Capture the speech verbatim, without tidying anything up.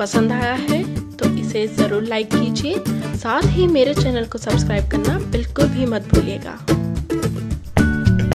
पसंद आया है तो इसे ज़रूर लाइक कीजिए, साथ ही मेरे चैनल को सब्सक्राइब करना बिल्कुल भी मत भूलिएगा।